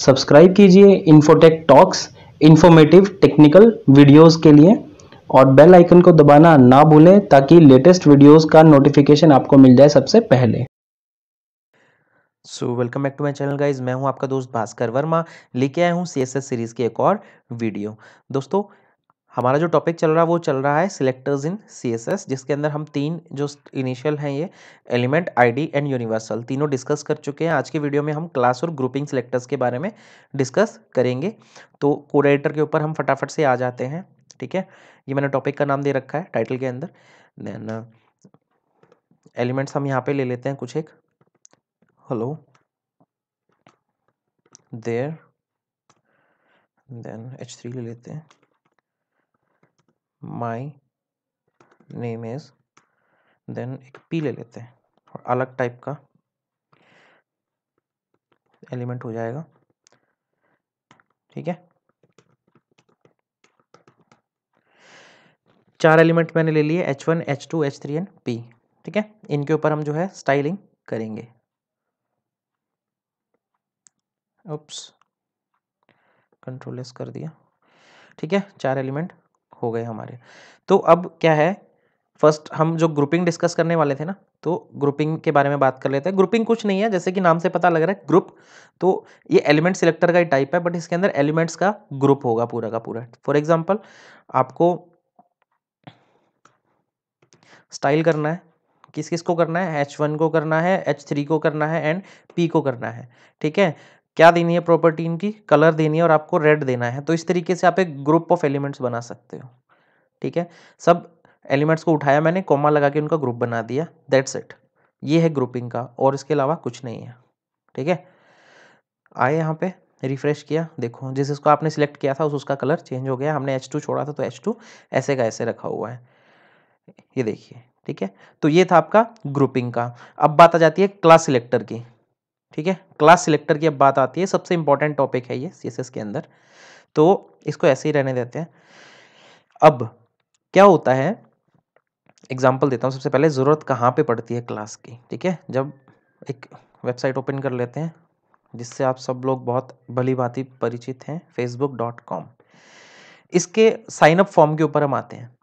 Subscribe कीजिए infotech talks informative technical videos के लिए और बेल आइकन को दबाना ना भूलें ताकि लेटेस्ट वीडियोस का नोटिफिकेशन आपको मिल जाए सबसे पहले। So welcome back to my channel guys, मैं हूं आपका दोस्त भास्कर वर्मा, लेके आया हूं सीएसएस सीरीज की एक और वीडियो। दोस्तों हमारा जो टॉपिक चल रहा है वो चल रहा है सिलेक्टर्स इन सीएसएस, जिसके अंदर हम तीन जो इनिशियल हैं ये एलिमेंट, आईडी एंड यूनिवर्सल तीनों डिस्कस कर चुके हैं। आज के वीडियो में हम क्लास और ग्रुपिंग सिलेक्टर्स के बारे में डिस्कस करेंगे। तो कोड एडिटर के ऊपर हम फटाफट से आ जाते हैं, ठीक है। ये मैंने टॉपिक का नाम दे रखा है टाइटल के अंदर। देन एलिमेंट्स हम यहाँ पे ले लेते हैं कुछ एक, हेलो देयर, देन H3 ले लेते हैं, माई नेम इज, देन एक पी ले लेते हैं और अलग टाइप का एलिमेंट हो जाएगा, ठीक है। चार एलिमेंट मैंने ले लिए H1, H2, H3 and P, ठीक है। इनके ऊपर हम जो है स्टाइलिंग करेंगे। उप्स, कंट्रोल एस कर दिया, ठीक है। चार एलिमेंट हो गए हमारे। तो अब क्या है, फर्स्ट हम जो ग्रुपिंग डिस्कस करने वाले थे ना, तो ग्रुपिंग के बारे में बात कर लेते हैं। ग्रुपिंग कुछ नहीं है, जैसे कि नाम से पता लग रहा है ग्रुप, तो ये एलिमेंट सिलेक्टर का ही टाइप है, बट इसके अंदर एलिमेंट्स का ग्रुप होगा पूरा का पूरा। फॉर एग्जाम्पल आपको स्टाइल करना है, किस किस को करना है, H1 को करना है, H3 को करना है एंड P को करना है, ठीक है। क्या देनी है प्रॉपर्टी इनकी, कलर देनी है और आपको रेड देना है। तो इस तरीके से आप एक ग्रुप ऑफ एलिमेंट्स बना सकते हो, ठीक है। सब एलिमेंट्स को उठाया मैंने, कॉमा लगा के उनका ग्रुप बना दिया, दैट्स इट। ये है ग्रुपिंग का और इसके अलावा कुछ नहीं है, ठीक है। आए यहाँ पे रिफ्रेश किया, देखो जिस इसको आपने सिलेक्ट किया था उसका कलर चेंज हो गया। हमने H2 छोड़ा था तो H2 ऐसे का ऐसे रखा हुआ है, ये देखिए, ठीक है। तो ये था आपका ग्रुपिंग का। अब बात आ जाती है क्लास सिलेक्टर की, ठीक है। क्लास सिलेक्टर की अब बात आती है, सबसे इंपॉर्टेंट टॉपिक है ये सीएसएस के अंदर, तो इसको ऐसे ही रहने देते हैं। अब क्या होता है, एग्जाम्पल देता हूँ सबसे पहले, ज़रूरत कहाँ पे पड़ती है क्लास की, ठीक है। जब एक वेबसाइट ओपन कर लेते हैं जिससे आप सब लोग बहुत भली भांति परिचित हैं, facebook.com, इसके साइनअप फॉर्म के ऊपर हम आते हैं।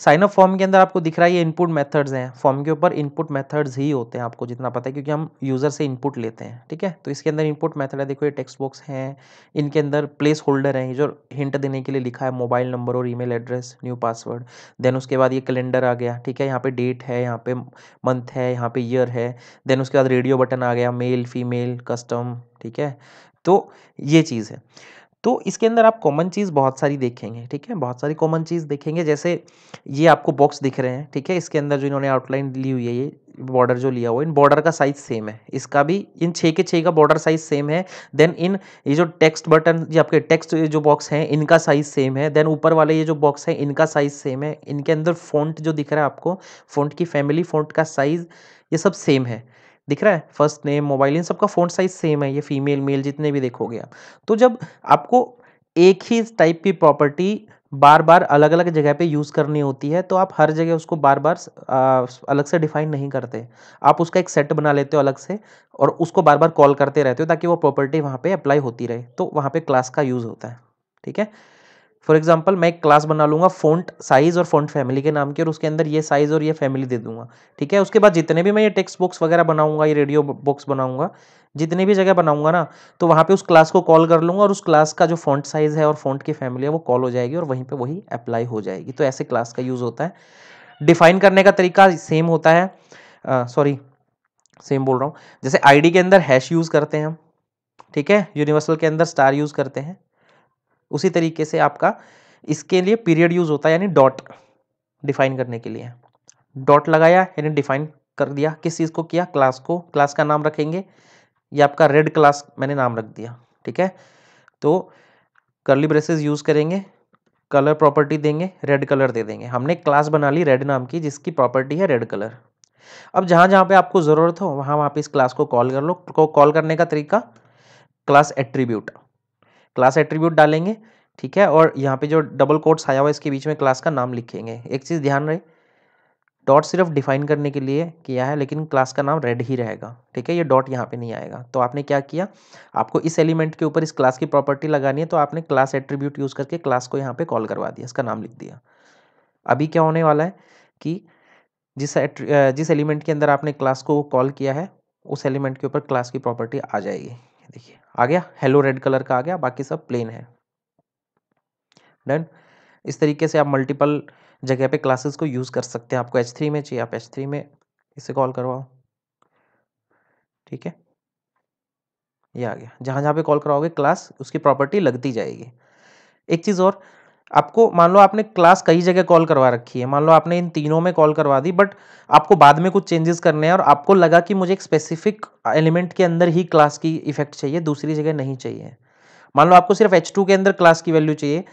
साइनअप फॉर्म के अंदर आपको दिख रहा है ये इनपुट मेथड्स हैं, फॉर्म के ऊपर इनपुट मेथड्स ही होते हैं, आपको जितना पता है, क्योंकि हम यूज़र से इनपुट लेते हैं, ठीक है। तो इसके अंदर इनपुट मेथड है, देखो ये टेक्स्ट बॉक्स हैं, इनके अंदर प्लेस होल्डर हैं जो हिंट देने के लिए लिखा है, मोबाइल नंबर और email address, new password. Then उसके बाद ये कैलेंडर आ गया, ठीक है। यहाँ पर डेट है, यहाँ पे मंथ है, यहाँ पे ईयर है। देन उसके बाद रेडियो बटन आ गया, मेल, फीमेल, कस्टम, ठीक है। तो ये चीज़ है। तो इसके अंदर आप कॉमन चीज़ बहुत सारी देखेंगे, ठीक है, बहुत सारी कॉमन चीज़ देखेंगे। जैसे ये आपको बॉक्स दिख रहे हैं, ठीक है, इसके अंदर जो इन्होंने आउटलाइन ली हुई है, ये बॉर्डर जो लिया हुआ है, इन बॉर्डर का साइज़ सेम है, इसका भी इन 6 के 6 का बॉर्डर साइज़ सेम है। देन इन ये जो टेक्स्ट बटन, ये आपके टेक्स्ट जो बॉक्स हैं इनका साइज़ सेम है। देन ऊपर वाले ये जो बॉक्स हैं इनका साइज़ सेम है। इनके अंदर फ़ॉन्ट जो दिख रहा है आपको, फ़ॉन्ट की फैमिली, फ़ॉन्ट का साइज़, ये सब सेम है, दिख रहा है। फर्स्ट नेम, मोबाइल, इन सबका फ़ॉन्ट साइज़ सेम है, ये फीमेल मेल जितने भी देखोगे आप। तो जब आपको एक ही टाइप की प्रॉपर्टी बार बार अलग अलग जगह पे यूज़ करनी होती है, तो आप हर जगह उसको बार बार अलग से डिफाइन नहीं करते, आप उसका एक सेट बना लेते हो अलग से और उसको बार बार कॉल करते रहते हो ताकि वो प्रॉपर्टी वहाँ पे अप्लाई होती रहे। तो वहाँ पे क्लास का यूज़ होता है, ठीक है। फॉर एग्जाम्पल मैं एक क्लास बना लूँगा फ़ॉन्ट साइज़ और फ़ॉन्ट फैमिली के नाम की, और उसके अंदर ये साइज़ और ये फैमिली दे दूंगा, ठीक है। उसके बाद जितने भी मैं ये टेक्स्ट बॉक्स वगैरह बनाऊंगा, ये रेडियो बॉक्स बनाऊंगा, जितने भी जगह बनाऊंगा ना, तो वहाँ पे उस क्लास को कॉल कर लूँगा और उस क्लास का जो फ़ॉन्ट साइज़ है और फ़ॉन्ट की फैमिली है वो कॉल हो जाएगी और वहीं पर वही अप्लाई हो जाएगी। तो ऐसे क्लास का यूज़ होता है। डिफाइन करने का तरीका सेम होता है, जैसे आईडी के अंदर हैश यूज़ करते हैं हम, ठीक है, यूनिवर्सल के अंदर स्टार यूज़ करते हैं। उसी तरीके से आपका इसके लिए पीरियड यूज़ होता है, यानी डॉट डिफाइन करने के लिए। डॉट लगाया यानी डिफाइन कर दिया, किस चीज़ को किया, क्लास को। क्लास का नाम रखेंगे, ये आपका रेड क्लास मैंने नाम रख दिया, ठीक है। तो कर्ली ब्रेसेस यूज़ करेंगे, कलर प्रॉपर्टी देंगे, रेड कलर दे देंगे। हमने क्लास बना ली रेड नाम की जिसकी प्रॉपर्टी है रेड कलर। अब जहाँ जहाँ पे आपको ज़रूरत हो वहाँ पे इस क्लास को कॉल कर लो। कॉल करने का तरीका, क्लास एट्रीब्यूट, क्लास एट्रीब्यूट डालेंगे, ठीक है, और यहाँ पे जो डबल कोट्स आया हुआ इसके बीच में क्लास का नाम लिखेंगे। एक चीज़ ध्यान रहे, डॉट सिर्फ डिफाइन करने के लिए किया है, लेकिन क्लास का नाम रेड ही रहेगा, ठीक है। ये डॉट यहाँ पे नहीं आएगा। तो आपने क्या किया, आपको इस एलिमेंट के ऊपर इस क्लास की प्रॉपर्टी लगानी है, तो आपने क्लास एट्रीब्यूट यूज़ करके क्लास को यहाँ पे कॉल करवा दिया, इसका नाम लिख दिया। अभी क्या होने वाला है कि जिस एलिमेंट के अंदर आपने क्लास को कॉल किया है, उस एलिमेंट के ऊपर क्लास की प्रॉपर्टी आ जाएगी। देखिए आ गया, हेलो रेड कलर का आ गया, बाकी सब प्लेन है। डन। इस तरीके से आप मल्टीपल जगह पे क्लासेस को यूज़ कर सकते हैं। आपको H3 में चाहिए, आप H3 में इसे कॉल करवाओ, ठीक है। ये आ गया, जहाँ जहाँ पे कॉल करवाओगे क्लास, उसकी प्रॉपर्टी लगती जाएगी। एक चीज़ और, आपको मान लो आपने क्लास कई जगह कॉल करवा रखी है, मान लो आपने इन तीनों में कॉल करवा दी, बट आपको बाद में कुछ चेंजेस करने हैं और आपको लगा कि मुझे एक स्पेसिफिक एलिमेंट के अंदर ही क्लास की इफेक्ट चाहिए, दूसरी जगह नहीं चाहिए। मान लो आपको सिर्फ H2 के अंदर क्लास की वैल्यू चाहिए,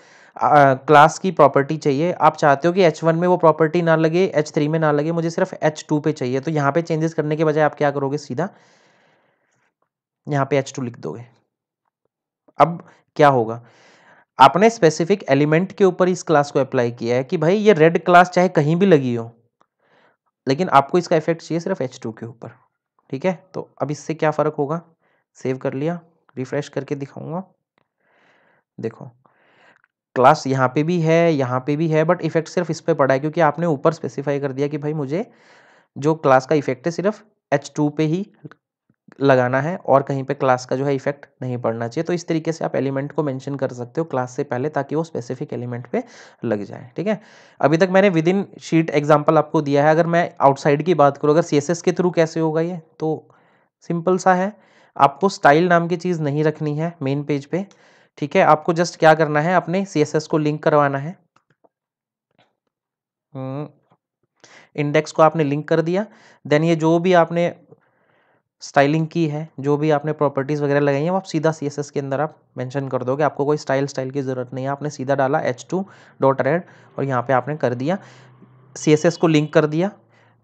क्लास की प्रॉपर्टी चाहिए, आप चाहते हो कि H1 में वो प्रॉपर्टी ना लगे, H3 में ना लगे, मुझे सिर्फ H2 पे चाहिए, तो यहाँ पे चेंजेस करने के बजाय आप क्या करोगे, सीधा यहाँ पे H2 लिख दोगे। अब क्या होगा, आपने स्पेसिफिक एलिमेंट के ऊपर इस क्लास को अप्लाई किया है कि भाई ये रेड क्लास चाहे कहीं भी लगी हो, लेकिन आपको इसका इफेक्ट चाहिए सिर्फ H2 के ऊपर, ठीक है। तो अब इससे क्या फ़र्क होगा, सेव कर लिया, रिफ्रेश करके दिखाऊंगा। देखो क्लास यहाँ पे भी है, यहाँ पे भी है, बट इफेक्ट सिर्फ इस पे पड़ा है, क्योंकि आपने ऊपर स्पेसिफाई कर दिया कि भाई मुझे जो क्लास का इफेक्ट है सिर्फ H2 पे ही लगाना है और कहीं पे क्लास का जो है इफेक्ट नहीं पड़ना चाहिए। तो इस तरीके से आप एलिमेंट को मेंशन कर सकते हो क्लास से पहले, ताकि वो स्पेसिफिक एलिमेंट पे लग जाए, ठीक है। अभी तक मैंने विद इन शीट एग्जाम्पल आपको दिया है। अगर मैं आउटसाइड की बात करूँ, अगर CSS के थ्रू कैसे होगा ये, तो सिंपल सा है, आपको स्टाइल नाम की चीज़ नहीं रखनी है मेन पेज पे, ठीक है। आपको जस्ट क्या करना है, अपने CSS को लिंक करवाना है, इंडेक्स को आपने लिंक कर दिया, देन ये जो भी आपने स्टाइलिंग की है, जो भी आपने प्रॉपर्टीज़ वगैरह लगाई हैं, वो आप सीधा CSS के अंदर आप मेंशन कर दोगे। आपको कोई स्टाइल की ज़रूरत नहीं है। आपने सीधा डाला H2.red और यहाँ पे आपने कर दिया, CSS को लिंक कर दिया,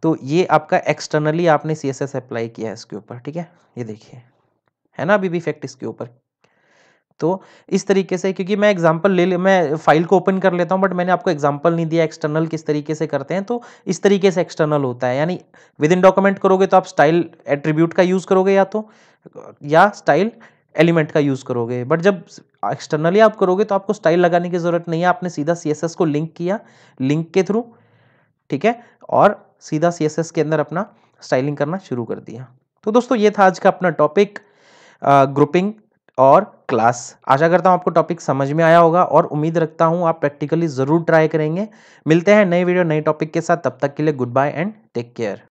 तो ये आपका एक्सटर्नली आपने CSS अप्लाई किया है इसके ऊपर, ठीक है। ये देखिए है ना, अभी भी इफेक्ट इसके ऊपर। तो इस तरीके से, क्योंकि मैं एग्जांपल मैं फाइल को ओपन कर लेता हूं, बट मैंने आपको एग्जांपल नहीं दिया एक्सटर्नल किस तरीके से करते हैं, तो इस तरीके से एक्सटर्नल होता है। यानी विद इन डॉक्यूमेंट करोगे तो आप स्टाइल एट्रीब्यूट का यूज़ करोगे या स्टाइल एलिमेंट का यूज़ करोगे, बट जब एक्सटर्नली आप करोगे तो आपको स्टाइल लगाने की ज़रूरत नहीं है। आपने सीधा CSS को लिंक किया, लिंक के थ्रू, ठीक है, और सीधा CSS के अंदर अपना स्टाइलिंग करना शुरू कर दिया। तो दोस्तों ये था आज का अपना टॉपिक, ग्रुपिंग और क्लास। आशा करता हूँ आपको टॉपिक समझ में आया होगा और उम्मीद रखता हूँ आप प्रैक्टिकली ज़रूर ट्राई करेंगे। मिलते हैं नए वीडियो नए टॉपिक के साथ, तब तक के लिए goodbye and take care.